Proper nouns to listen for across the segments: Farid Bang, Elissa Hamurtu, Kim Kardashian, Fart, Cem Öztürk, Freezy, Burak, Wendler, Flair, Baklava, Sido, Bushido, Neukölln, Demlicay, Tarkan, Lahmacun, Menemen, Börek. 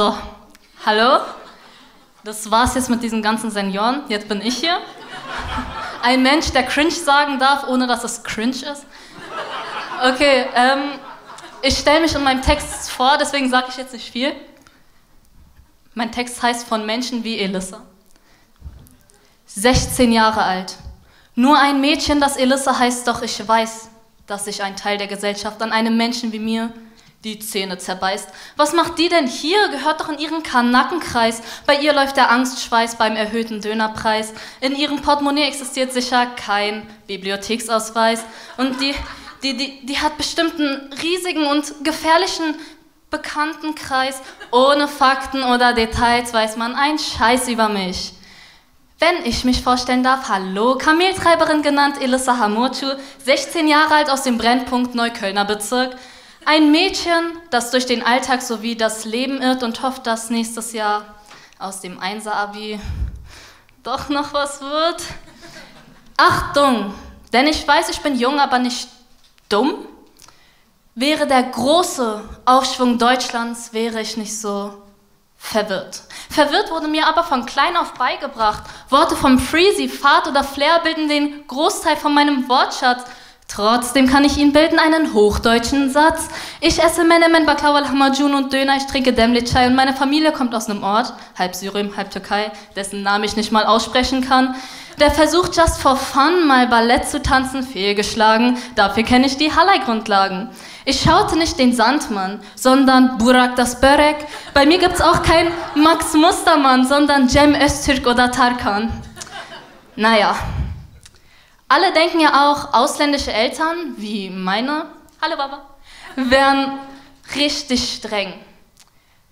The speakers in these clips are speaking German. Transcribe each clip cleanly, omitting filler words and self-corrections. So, hallo? Das war's jetzt mit diesen ganzen Senioren. Jetzt bin ich hier. Ein Mensch, der cringe sagen darf, ohne dass es cringe ist. Okay, ich stelle mich in meinem Text vor, deswegen sage ich jetzt nicht viel. Mein Text heißt von Menschen wie Elissa. 16 Jahre alt. Nur ein Mädchen, das Elissa heißt, doch ich weiß, dass sich ein Teil der Gesellschaft an einem Menschen wie mir die Zähne zerbeißt. Was macht die denn hier? Gehört doch in ihren Kanackenkreis. Bei ihr läuft der Angstschweiß beim erhöhten Dönerpreis. In ihrem Portemonnaie existiert sicher kein Bibliotheksausweis. Und die hat bestimmt einen riesigen und gefährlichen Bekanntenkreis. Ohne Fakten oder Details weiß man einen Scheiß über mich. Wenn ich mich vorstellen darf, hallo, Kameltreiberin genannt, Elissa Hamurtu, 16 Jahre alt aus dem Brennpunkt Neuköllner Bezirk. Ein Mädchen, das durch den Alltag sowie das Leben irrt und hofft, dass nächstes Jahr aus dem 1er-Abi doch noch was wird. Achtung, denn ich weiß, ich bin jung, aber nicht dumm. Wäre der große Aufschwung Deutschlands, wäre ich nicht so verwirrt. Verwirrt wurde mir aber von klein auf beigebracht. Worte vom Freezy, Fart oder Flair bilden den Großteil von meinem Wortschatz. Trotzdem kann ich Ihnen bilden einen hochdeutschen Satz. Ich esse Menemen, Baklava, Lahmacun und Döner, ich trinke Demlicay und meine Familie kommt aus einem Ort, halb Syrien, halb Türkei, dessen Namen ich nicht mal aussprechen kann. Der Versuch, just for fun mal Ballett zu tanzen, fehlgeschlagen. Dafür kenne ich die Halai-Grundlagen. Ich schaute nicht den Sandmann, sondern Burak das Börek. Bei mir gibt's auch kein Max Mustermann, sondern Cem Öztürk oder Tarkan. Naja. Alle denken ja auch, ausländische Eltern, wie meine, hallo Baba, wären richtig streng.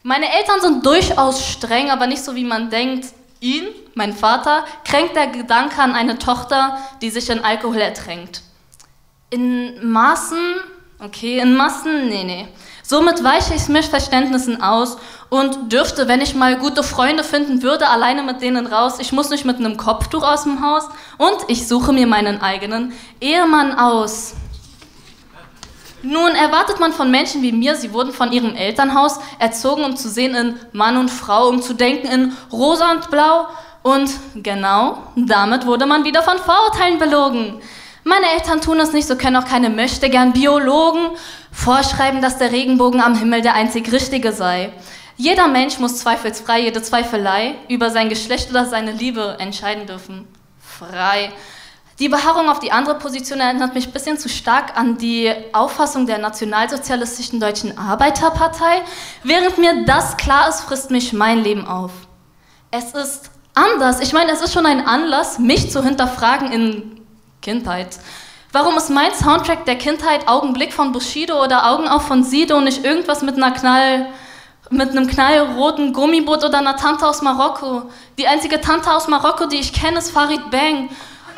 Meine Eltern sind durchaus streng, aber nicht so, wie man denkt. Ihn, mein Vater, kränkt der Gedanke an eine Tochter, die sich in Alkohol ertränkt. In Maßen, okay, in Massen, nee, nee. Somit weiche ich Missverständnissen aus und dürfte, wenn ich mal gute Freunde finden würde, alleine mit denen raus. Ich muss nicht mit einem Kopftuch aus dem Haus und ich suche mir meinen eigenen Ehemann aus. Nun erwartet man von Menschen wie mir, sie wurden von ihrem Elternhaus erzogen, um zu sehen in Mann und Frau, um zu denken in Rosa und Blau. Und genau, damit wurde man wieder von Vorurteilen belogen. Meine Eltern tun es nicht, so können auch keine Möchtegern-Biologen vorschreiben, dass der Regenbogen am Himmel der einzig richtige sei. Jeder Mensch muss zweifelsfrei jede Zweifelei über sein Geschlecht oder seine Liebe entscheiden dürfen. Frei. Die Beharrung auf die andere Position erinnert mich ein bisschen zu stark an die Auffassung der nationalsozialistischen Deutschen Arbeiterpartei. Während mir das klar ist, frisst mich mein Leben auf. Es ist anders. Ich meine, es ist schon ein Anlass, mich zu hinterfragen in Kindheit. Warum ist mein Soundtrack der Kindheit Augenblick von Bushido oder Augen auf von Sido und nicht irgendwas mit einem knallroten Gummiboot oder einer Tante aus Marokko? Die einzige Tante aus Marokko, die ich kenne, ist Farid Bang.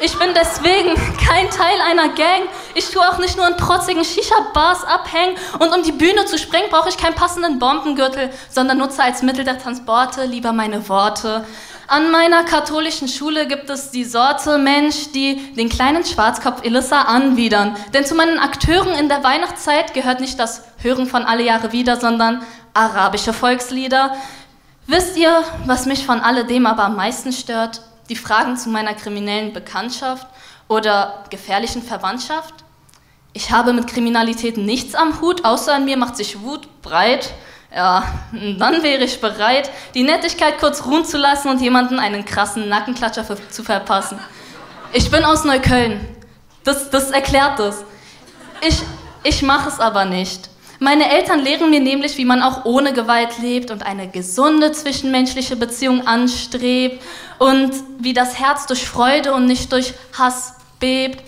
Ich bin deswegen kein Teil einer Gang. Ich tue auch nicht nur in trotzigen Shisha-Bars abhängen. Und um die Bühne zu springen, brauche ich keinen passenden Bombengürtel, sondern nutze als Mittel der Transporte lieber meine Worte. An meiner katholischen Schule gibt es die Sorte Mensch, die den kleinen Schwarzkopf Elissa anwidern. Denn zu meinen Akteuren in der Weihnachtszeit gehört nicht das Hören von Alle Jahre wieder, sondern arabische Volkslieder. Wisst ihr, was mich von alledem aber am meisten stört? Die Fragen zu meiner kriminellen Bekanntschaft oder gefährlichen Verwandtschaft. Ich habe mit Kriminalität nichts am Hut, außer an mir macht sich Wut breit. Ja, dann wäre ich bereit, die Nettigkeit kurz ruhen zu lassen und jemanden einen krassen Nackenklatscher zu verpassen. Ich bin aus Neukölln. Das erklärt es. Ich mache es aber nicht. Meine Eltern lehren mir nämlich, wie man auch ohne Gewalt lebt und eine gesunde zwischenmenschliche Beziehung anstrebt und wie das Herz durch Freude und nicht durch Hass bebt.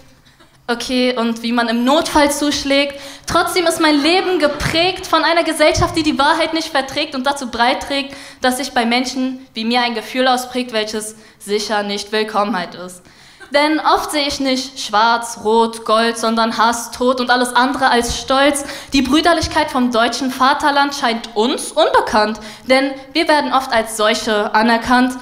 Okay, und wie man im Notfall zuschlägt. Trotzdem ist mein Leben geprägt von einer Gesellschaft, die die Wahrheit nicht verträgt und dazu beiträgt, dass sich bei Menschen wie mir ein Gefühl ausprägt, welches sicher nicht Willkommenheit ist. Denn oft sehe ich nicht schwarz, rot, gold, sondern Hass, Tod und alles andere als Stolz. Die Brüderlichkeit vom deutschen Vaterland scheint uns unbekannt, denn wir werden oft als solche anerkannt,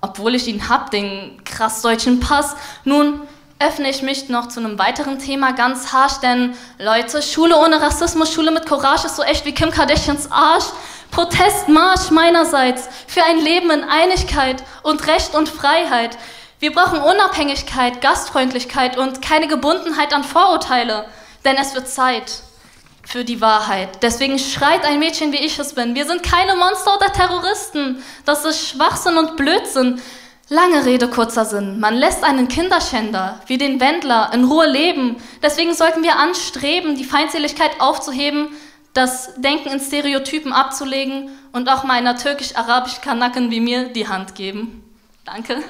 obwohl ich ihn hab, den krass deutschen Pass. Nun öffne ich mich noch zu einem weiteren Thema ganz harsch, denn Leute, Schule ohne Rassismus, Schule mit Courage ist so echt wie Kim Kardashians Arsch. Protestmarsch meinerseits für ein Leben in Einigkeit und Recht und Freiheit. Wir brauchen Unabhängigkeit, Gastfreundlichkeit und keine Gebundenheit an Vorurteile, denn es wird Zeit für die Wahrheit. Deswegen schreit ein Mädchen, wie ich es bin. Wir sind keine Monster oder Terroristen. Das ist Schwachsinn und Blödsinn. Lange Rede, kurzer Sinn. Man lässt einen Kinderschänder wie den Wendler in Ruhe leben. Deswegen sollten wir anstreben, die Feindseligkeit aufzuheben, das Denken in Stereotypen abzulegen und auch meiner türkisch-arabisch-Kanaken wie mir die Hand geben. Danke.